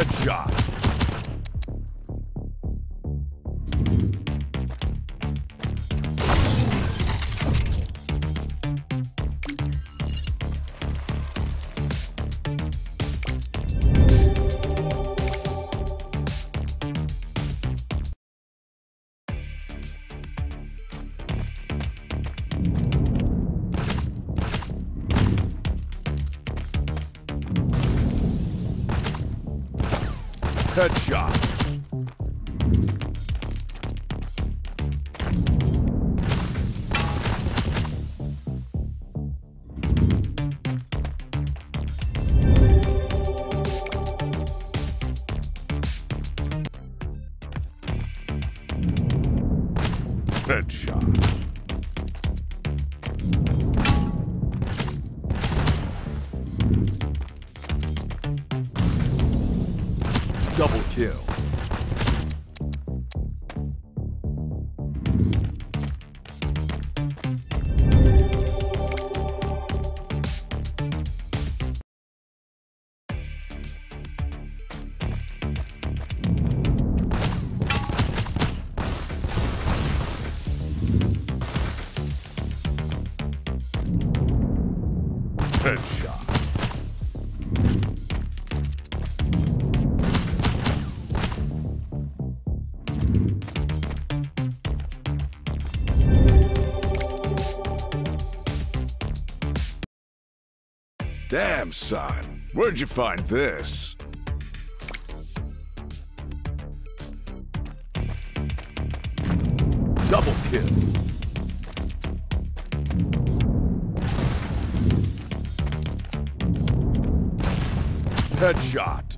Good shot. Good shot. Good shot. Double kill. Headshot. Damn, son, where'd you find this? Double kill. Headshot.